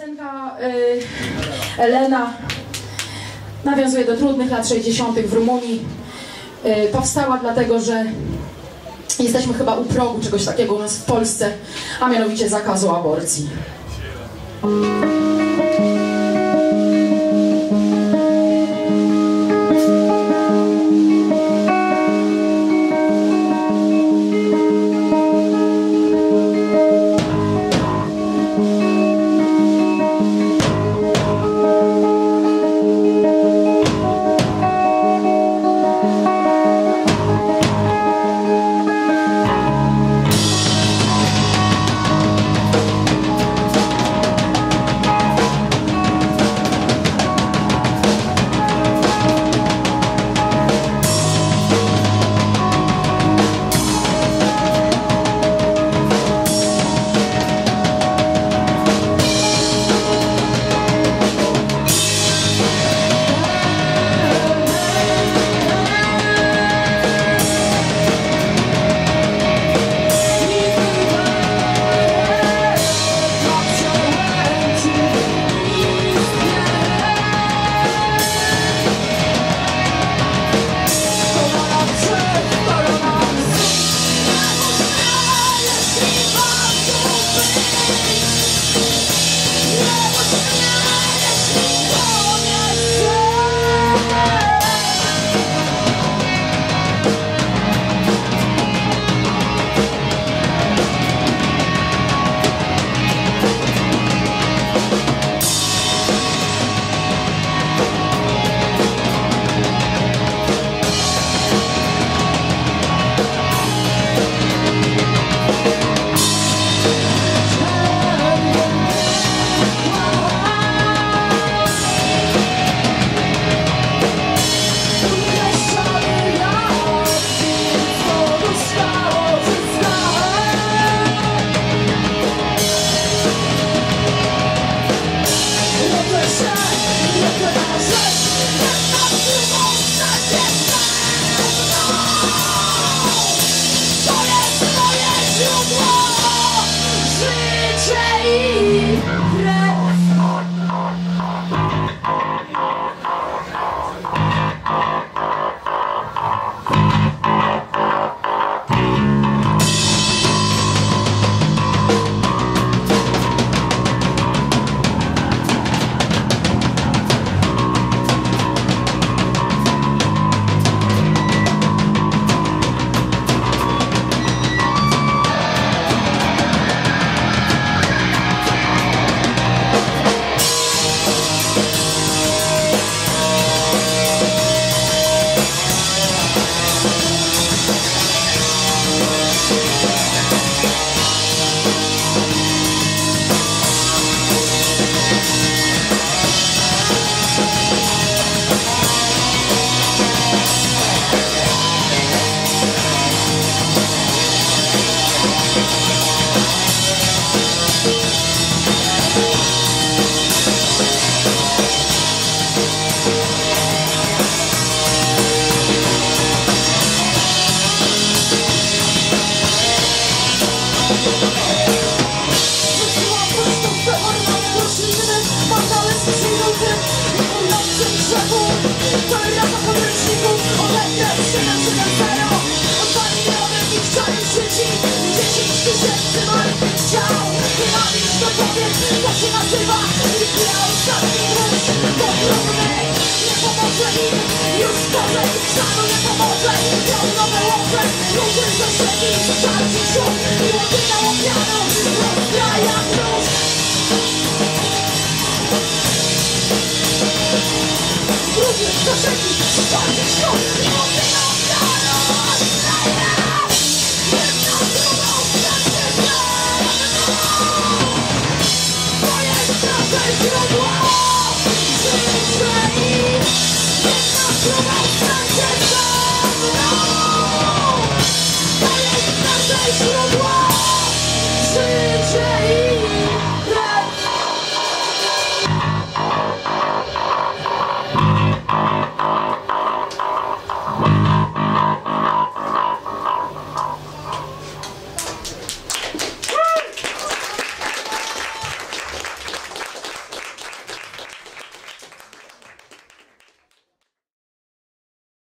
Piosenka Elena nawiązuje do trudnych lat 60. w Rumunii. Powstała dlatego, że jesteśmy chyba u progu czegoś takiego u nas w Polsce, a mianowicie zakazu aborcji. Już to, że nie pomoże, nie pomoże im, pełno wyłączeń. Ludzie zaczęli, starczy szum, młody na łopianą.